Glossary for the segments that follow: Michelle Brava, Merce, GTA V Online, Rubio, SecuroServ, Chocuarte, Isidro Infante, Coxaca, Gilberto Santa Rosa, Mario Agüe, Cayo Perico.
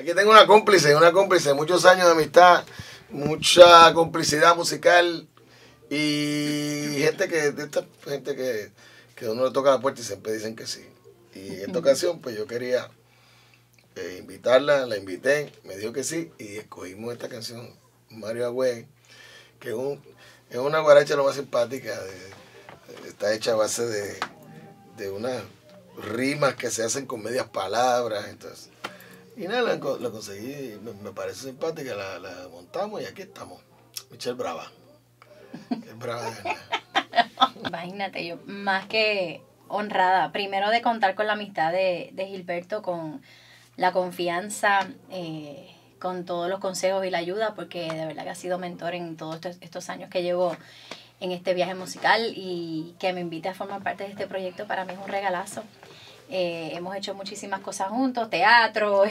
Aquí tengo una cómplice, muchos años de amistad, mucha complicidad musical y gente que, de esta gente que uno le toca la puerta y siempre dicen que sí. Y en esta ocasión, pues yo quería invitarla, la invité, me dijo que sí y escogimos esta canción, Mario Agüe, que es una guaracha lo más simpática, está hecha a base de unas rimas que se hacen con medias palabras, entonces. Y nada, la conseguí, me parece simpática, la montamos y aquí estamos. Michelle Brava. Es brava de verdad. Imagínate, yo más que honrada, primero de contar con la amistad de Gilberto, con la confianza, con todos los consejos y la ayuda, porque de verdad que ha sido mentor en todos estos años que llevo en este viaje musical y que me invite a formar parte de este proyecto, para mí es un regalazo. Hemos hecho muchísimas cosas juntos, teatro,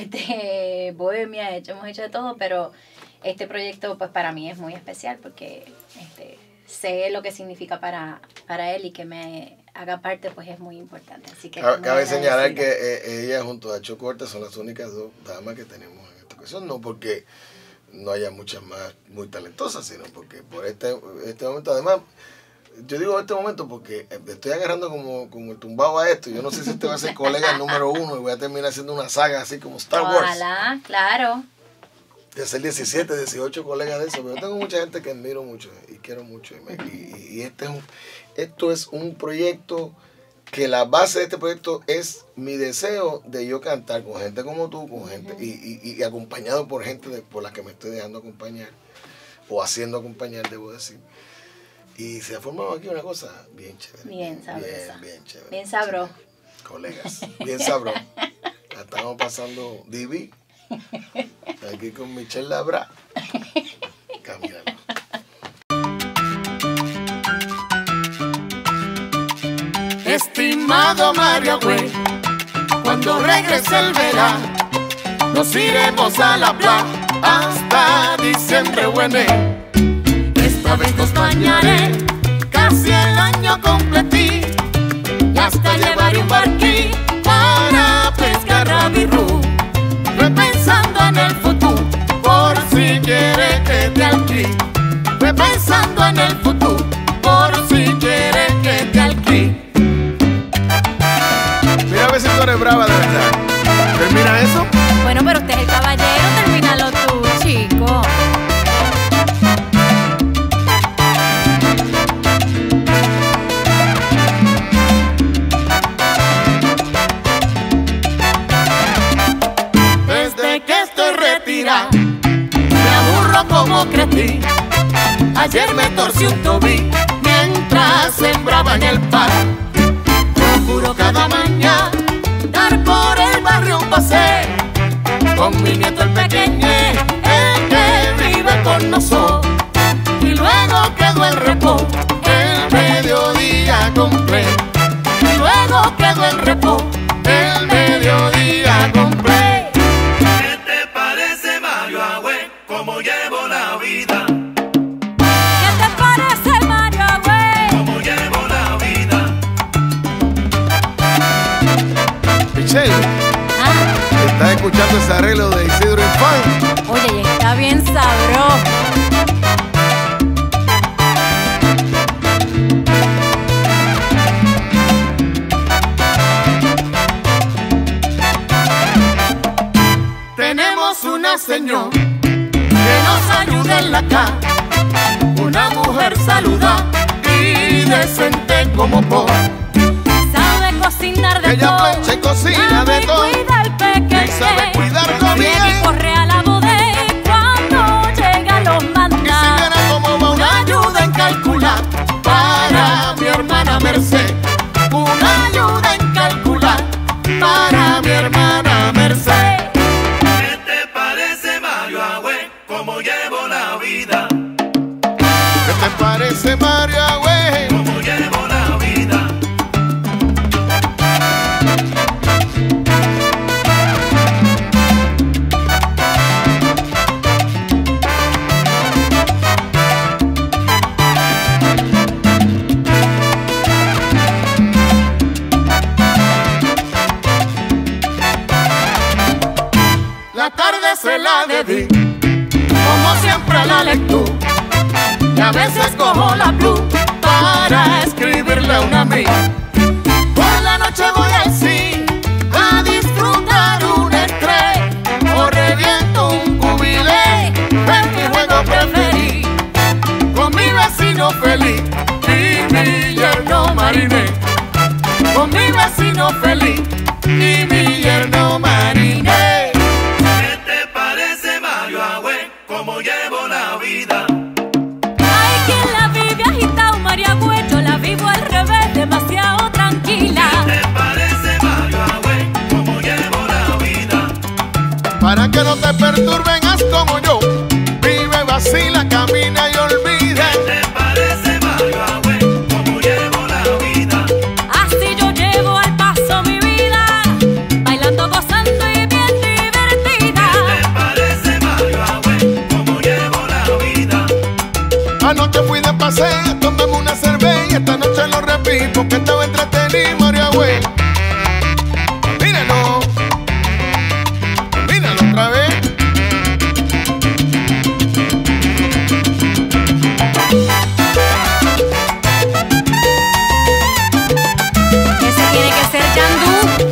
bohemia, hemos hecho de todo, pero este proyecto pues para mí es muy especial porque sé lo que significa para él y que me haga parte pues es muy importante. Así que cabe señalar que ella junto a Chocuarte son las únicas dos damas que tenemos en esta ocasión, no porque no haya muchas más muy talentosas, sino porque por este momento además... Yo digo este momento porque estoy agarrando como el tumbado a esto. Yo no sé si este va a ser colega número 1 y voy a terminar haciendo una saga así como Star Wars. Ojalá, claro. De hacer 17, 18 colegas de eso. Pero yo tengo mucha gente que admiro mucho y quiero mucho. Y esto es un proyecto que la base de este proyecto es mi deseo de yo cantar con gente como tú, con gente y acompañado por gente por la que me estoy dejando acompañar o haciendo acompañar, debo decir. Y se ha formado aquí una cosa bien chévere. Bien sabrosa. Bien chévere. Bien sabro. Colegas, bien sabro. La estamos pasando divi. Aquí con Michelle Labra. Cambiando. Estimado Mario Agüe, cuando regrese el verano, nos iremos a la playa hasta diciembre, bueno. Esta vez nos bañaré casi el año completí y hasta llevaré un barquí para pescar rabirú. Voy pensando en el futuro por si quieres que te alquí. Voy pensando en el futuro por si quieres que te alquí. Mira a ver si tú eres brava de verdad. ¿Termina eso? Bueno, pero usted es el caballero, termínalo tú, chico. Crecí. Ayer me torcí un tobillo mientras sembraba en el par. Procuro cada mañana dar por el barrio un paseo con mi nieto el pequeño, el que vive con nosotros. Y luego quedó el reposo el mediodía completo. Y luego quedó el reposo el mediodía completo. Estás escuchando ese arreglo de Isidro Infante. Oye, y está bien sabroso. Tenemos una señora que nos ayuda en la casa, una mujer saludable y decente como vos. Cocinar de ella plancha y cocina de todo y cuida al pequeño y sabe cuidarlo bien. Y corre a la bodega cuando llega los mandados. Y si viera como va una ayuda en calcular para mi hermana Merce. Una ayuda en calcular para mi hermana Merce. ¿Qué te parece Mario Agüe? ¿Cómo llevo la vida? ¿Qué te parece Mario Agüe? ¿Cómo llevo la vida? tarde se la dedí, como siempre a la lectura, y a veces cojo la pluma para escribirle una amiga. Por la noche voy al cine a disfrutar un estrés, o reviento un cubilé, es mi juego preferido, con mi vecino feliz y mi yerno mariné. Con mi vecino feliz y mi yerno mariné. ¿Qué te parece, Mario Agüe, cómo llevo la vida? Hay quien la vive agitado, Mario Agüe, yo la vivo al revés, demasiado tranquila. ¿Qué te parece, Mario Agüe, cómo llevo la vida? Para que no te perturben, haz como yo, vive, vacila, camina y olvida. ¿Qué te parece, Mario Agüe? Anoche fui de paseo, tomamos una cerveza y esta noche lo repito, que estaba entretenido, Mario Agüe. Míralo, míralo otra vez. Ese tiene que ser Yandú.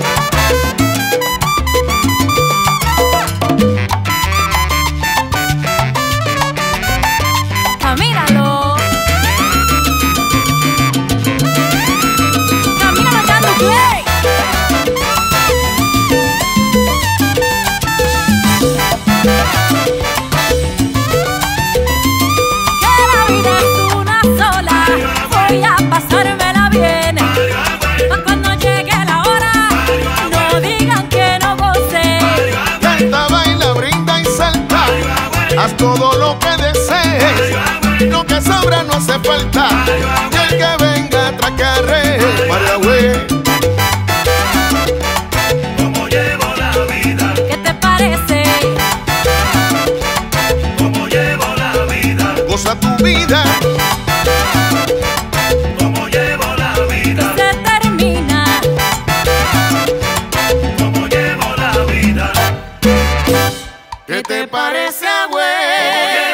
Todo lo que desees, lo que sobra no hace falta, y el que venga a tracarre. Mario Agüe, ¿cómo llevo la vida? ¿Qué te parece? ¿Cómo llevo la vida? Goza tu vida. ¿Cómo llevo la vida? Se termina. ¿Cómo llevo la vida? ¿Qué te parece, Agüe?